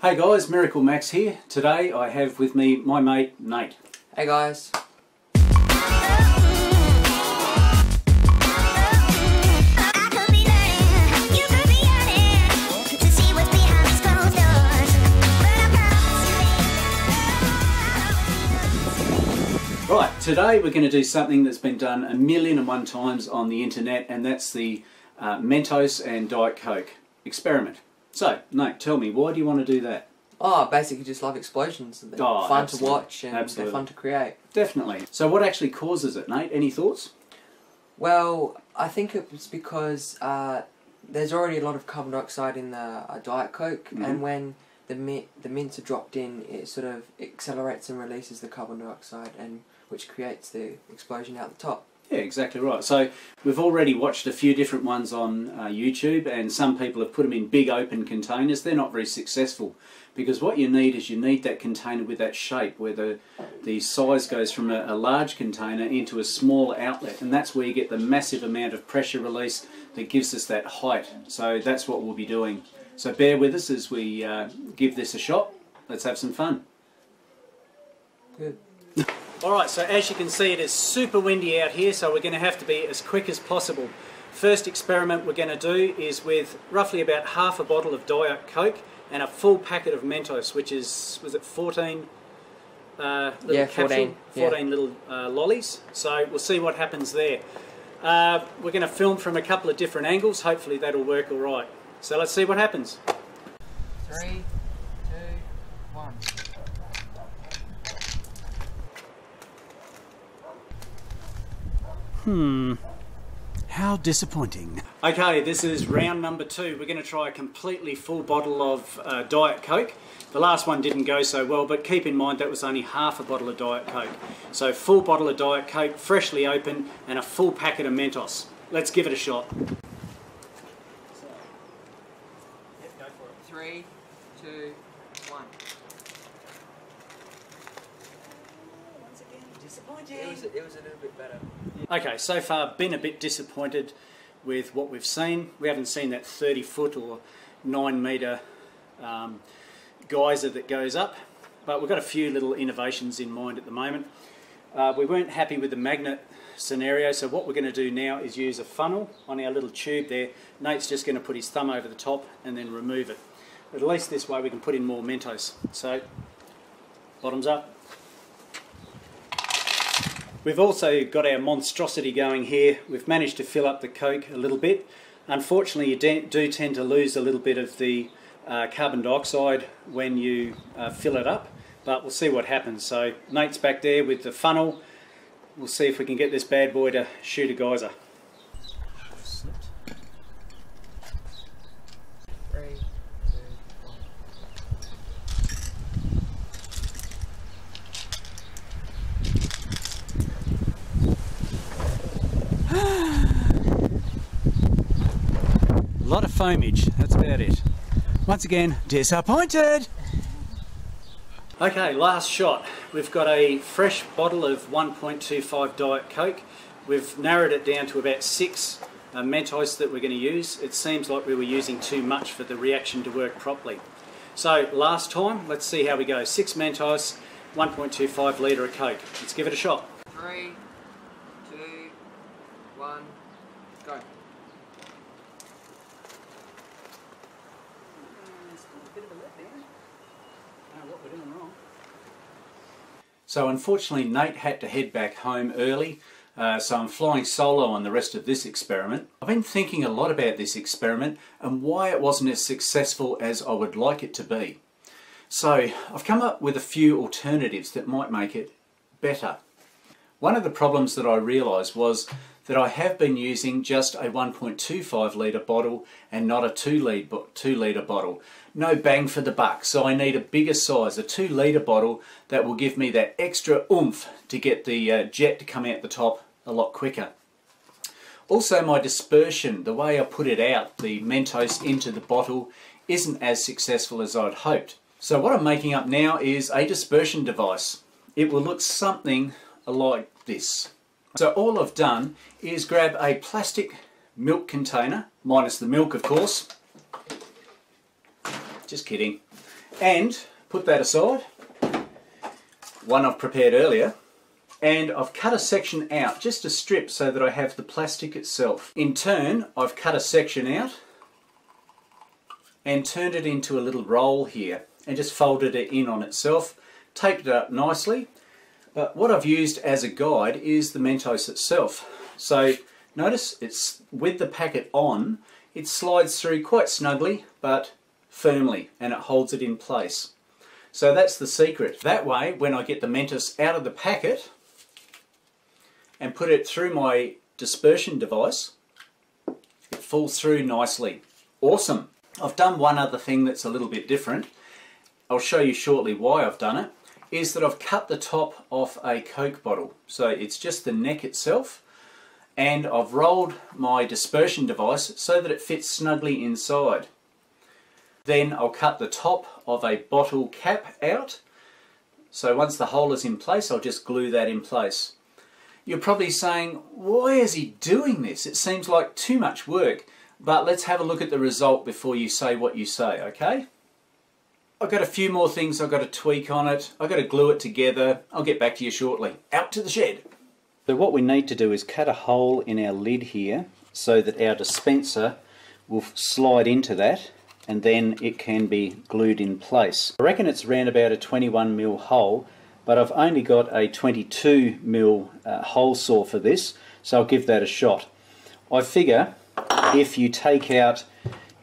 Hey guys, Miracle Max here. Today I have with me my mate Nate. Hey guys. Right, today we're going to do something that's been done 1,000,001 times on the internet, and that's the Mentos and Diet Coke experiment. So, Nate, tell me, why do you want to do that? Oh, basically just love explosions. They're fun absolutely. To watch and absolutely. They're fun to create. Definitely. So what actually causes it, Nate? Any thoughts? Well, I think it's because there's already a lot of carbon dioxide in the Diet Coke, mm-hmm. and when the mints are dropped in, it sort of accelerates and releases the carbon dioxide, and which creates the explosion out the top. Yeah, exactly right. So we've already watched a few different ones on YouTube, and some people have put them in big open containers. They're not very successful, because what you need is you need that container with that shape where the size goes from a large container into a small outlet, and that's where you get the massive amount of pressure release that gives us that height. So that's what we'll be doing. So bear with us as we give this a shot. Let's have some fun. Good. Alright, so as you can see, it is super windy out here, so we're going to have to be as quick as possible. First experiment we're going to do is with roughly about half a bottle of Diet Coke and a full packet of Mentos, which is, was it 14 little capsule? 14. 14 little lollies. So we'll see what happens there. We're going to film from a couple of different angles. Hopefully that'll work alright. So let's see what happens. 3, 2, 1. How disappointing. Okay, this is round number 2. We're going to try a completely full bottle of Diet Coke. The last one didn't go so well, but keep in mind that was only half a bottle of Diet Coke. So full bottle of Diet Coke, freshly opened, and a full packet of Mentos. Let's give it a shot. 3, 2, 1. Once again, disappointing. It was a little bit better. Okay, so far been a bit disappointed with what we've seen. We haven't seen that 30-foot or 9-metre geyser that goes up, but we've got a few little innovations in mind at the moment. We weren't happy with the magnet scenario, so what we're going to do now is use a funnel on our little tube there. Nate's just going to put his thumb over the top and then remove it. At least this way we can put in more Mentos. So, bottoms up. We've also got our monstrosity going here. We've managed to fill up the Coke a little bit. Unfortunately, you do tend to lose a little bit of the carbon dioxide when you fill it up, but we'll see what happens. So Nate's back there with the funnel. We'll see if we can get this bad boy to shoot a geyser. 3, 2, 1. A lot of foamage, that's about it. Once again, disappointed. Okay, last shot. We've got a fresh bottle of 1.25 Diet Coke. We've narrowed it down to about 6 Mentos that we're going to use. It seems like we were using too much for the reaction to work properly. So last time, let's see how we go. 6 Mentos, 1.25 litre of Coke. Let's give it a shot. 3, 2, 1, go. So unfortunately Nate had to head back home early, so I'm flying solo on the rest of this experiment. I've been thinking a lot about this experiment and why it wasn't as successful as I would like it to be. So I've come up with a few alternatives that might make it better. One of the problems that I realised was that I have been using just a 1.25 litre bottle and not a 2 litre bottle. No bang for the buck, so I need a bigger size, a 2 litre bottle that will give me that extra oomph to get the jet to come out the top a lot quicker. Also, my dispersion, the way I put it out, the Mentos into the bottle, isn't as successful as I'd hoped. So what I'm making up now is a dispersion device. It will look something like this. So all I've done is grab a plastic milk container, minus the milk of course, just kidding, And put that aside, one I've prepared earlier, and I've cut a section out, just a strip, so that I have the plastic itself. In turn, I've cut a section out and turned it into a little roll here and just folded it in on itself, taped it up nicely. But what I've used as a guide is the Mentos itself. So notice it's with the packet on, it slides through quite snugly but firmly, and it holds it in place. So that's the secret. That way, when I get the Mentos out of the packet and put it through my dispersion device, it falls through nicely. Awesome! I've done one other thing that's a little bit different. I'll show you shortly why I've done it, is that I've cut the top off a Coke bottle. So it's just the neck itself, and I've rolled my dispersion device so that it fits snugly inside. Then I'll cut the top of a bottle cap out. So once the hole is in place, I'll just glue that in place. You're probably saying, why is he doing this? It seems like too much work. But let's have a look at the result before you say what you say, okay? I've got a few more things I've got to tweak on it. I've got to glue it together. I'll get back to you shortly. Out to the shed. So what we need to do is cut a hole in our lid here so that our dispenser will slide into that, and then it can be glued in place. I reckon it's around about a 21mm hole, but I've only got a 22mm hole saw for this, so I'll give that a shot. I figure if you take out,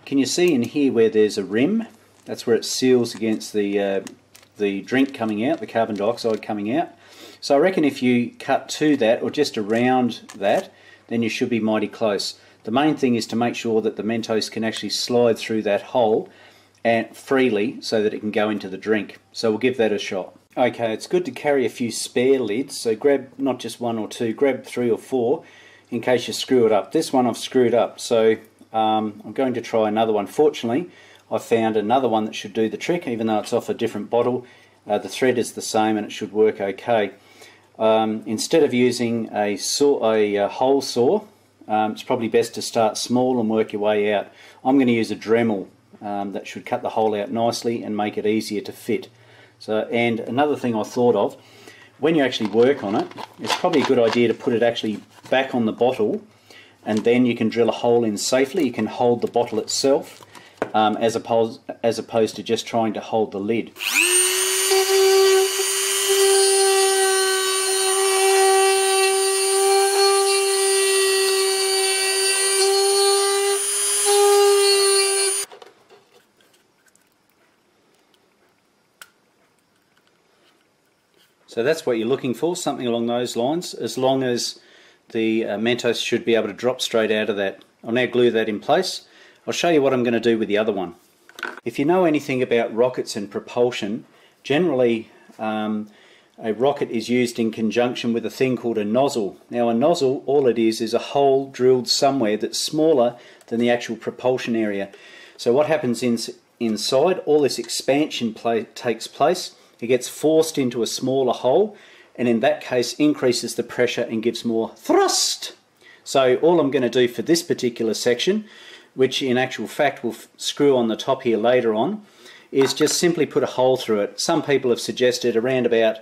can you see in here where there's a rim? That's where it seals against the drink coming out, the carbon dioxide coming out. So I reckon if you cut to that, or just around that, then you should be mighty close. The main thing is to make sure that the Mentos can actually slide through that hole and freely so that it can go into the drink. So we'll give that a shot. Okay, it's good to carry a few spare lids, so grab not just one or two, grab three or four in case you screw it up. This one I've screwed up, so I'm going to try another one. Fortunately, I found another one that should do the trick, even though it's off a different bottle. The thread is the same and it should work okay. Instead of using a hole saw, it's probably best to start small and work your way out. I'm going to use a Dremel that should cut the hole out nicely and make it easier to fit. So, and another thing I thought of, when you actually work on it, it's probably a good idea to put it actually back on the bottle, and then you can drill a hole in safely. You can hold the bottle itself as opposed to just trying to hold the lid. So that's what you're looking for, something along those lines, as long as the Mentos should be able to drop straight out of that. I'll now glue that in place. I'll show you what I'm going to do with the other one. If you know anything about rockets and propulsion, generally a rocket is used in conjunction with a thing called a nozzle. Now a nozzle, all it is a hole drilled somewhere that's smaller than the actual propulsion area. So what happens inside, all this expansion takes place. It gets forced into a smaller hole, and in that case increases the pressure and gives more thrust. So all I'm going to do for this particular section, which in actual fact will screw on the top here later on, is just simply put a hole through it. Some people have suggested around about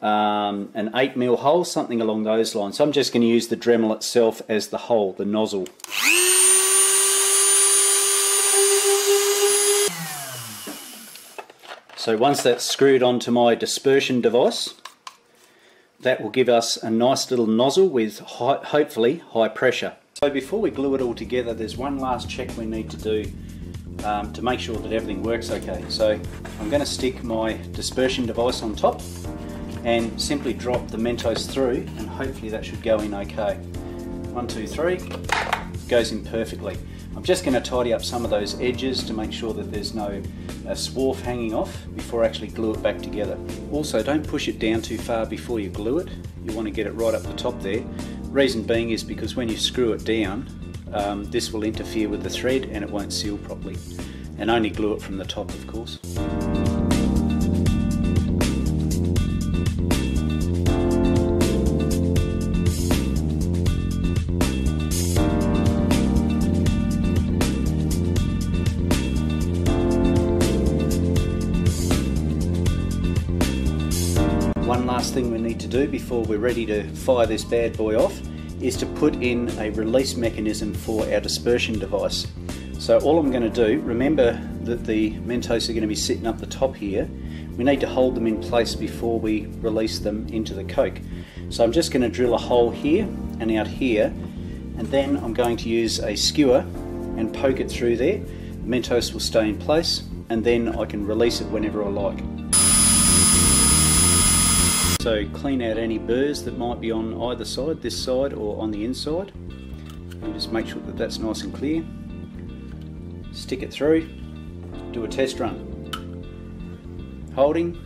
an 8mm hole, something along those lines. So I'm just going to use the Dremel itself as the hole, the nozzle. So once that's screwed onto my dispersion device, that will give us a nice little nozzle with hopefully high pressure. So before we glue it all together, there's one last check we need to do to make sure that everything works okay. So I'm going to stick my dispersion device on top and simply drop the Mentos through, and hopefully that should go in okay. 1, 2, 3, goes in perfectly. I'm just going to tidy up some of those edges to make sure that there's no swarf hanging off before I actually glue it back together. Also, don't push it down too far before you glue it. You want to get it right up the top there. Reason being is because when you screw it down, this will interfere with the thread and it won't seal properly. And only glue it from the top, of course. One last thing we need to do before we're ready to fire this bad boy off is to put in a release mechanism for our dispersion device. So all I'm going to do, remember that the Mentos are going to be sitting up the top here. We need to hold them in place before we release them into the Coke. So I'm just going to drill a hole here and out here, and then I'm going to use a skewer and poke it through there. The Mentos will stay in place, and then I can release it whenever I like. So clean out any burrs that might be on either side, this side or on the inside, and just make sure that that's nice and clear. Stick it through, do a test run. Holding,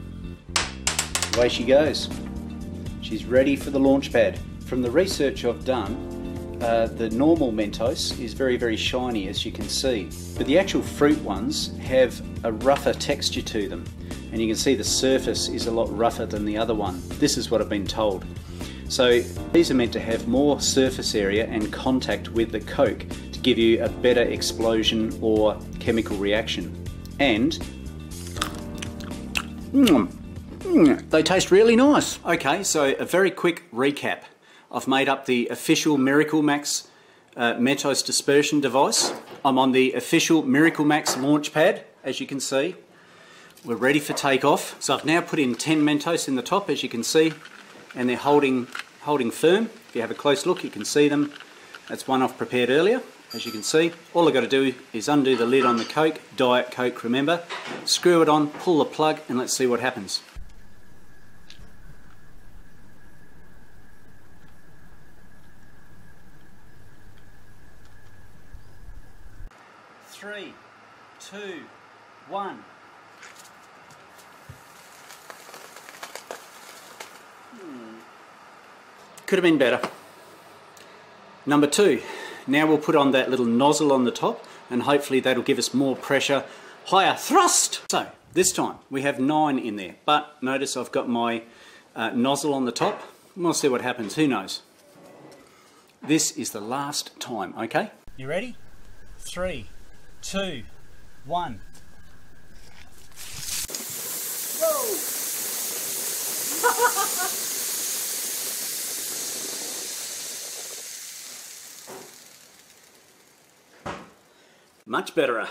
away she goes. She's ready for the launch pad. From the research I've done, the normal Mentos is very, very shiny, as you can see, but the actual fruit ones have a rougher texture to them. And you can see the surface is a lot rougher than the other one. This is what I've been told. So these are meant to have more surface area and contact with the Coke to give you a better explosion or chemical reaction. And they taste really nice. Okay, so a very quick recap. I've made up the official Miracle Max Mentos dispersion device. I'm on the official Miracle Max launch pad, as you can see. We're ready for takeoff. So I've now put in 10 Mentos in the top, as you can see, and they're holding firm. If you have a close look, you can see them. That's one I've prepared earlier, as you can see. All I've got to do is undo the lid on the Coke, Diet Coke, remember. Screw it on, pull the plug, and let's see what happens. Three, two, one. Could have been better. Number two, now we'll put on that little nozzle on the top, and hopefully that'll give us more pressure, higher thrust. So this time we have 9 in there, but notice I've got my nozzle on the top. We'll see what happens, who knows. This is the last time, okay? You ready? 3, 2, 1. Whoa! Much betterer.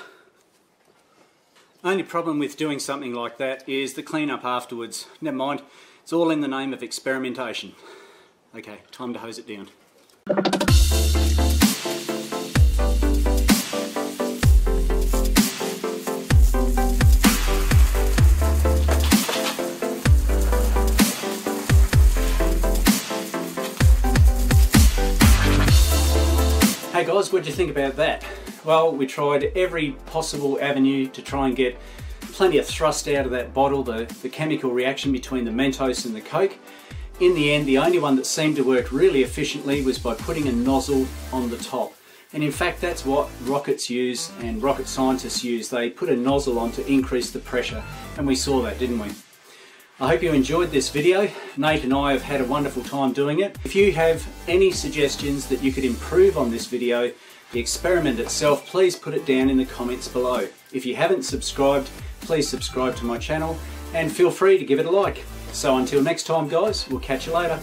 Only problem with doing something like that is the cleanup afterwards. Never mind, it's all in the name of experimentation. Okay, time to hose it down. Hey guys, what do you think about that? Well, we tried every possible avenue to try and get plenty of thrust out of that bottle, the chemical reaction between the Mentos and the Coke. In the end, the only one that seemed to work really efficiently was by putting a nozzle on the top. And in fact, that's what rockets use and rocket scientists use. They put a nozzle on to increase the pressure, and we saw that, didn't we? I hope you enjoyed this video. Nate and I have had a wonderful time doing it. If you have any suggestions that you could improve on this video, the experiment itself, please put it down in the comments below. If you haven't subscribed, please subscribe to my channel and feel free to give it a like. So until next time guys, we'll catch you later.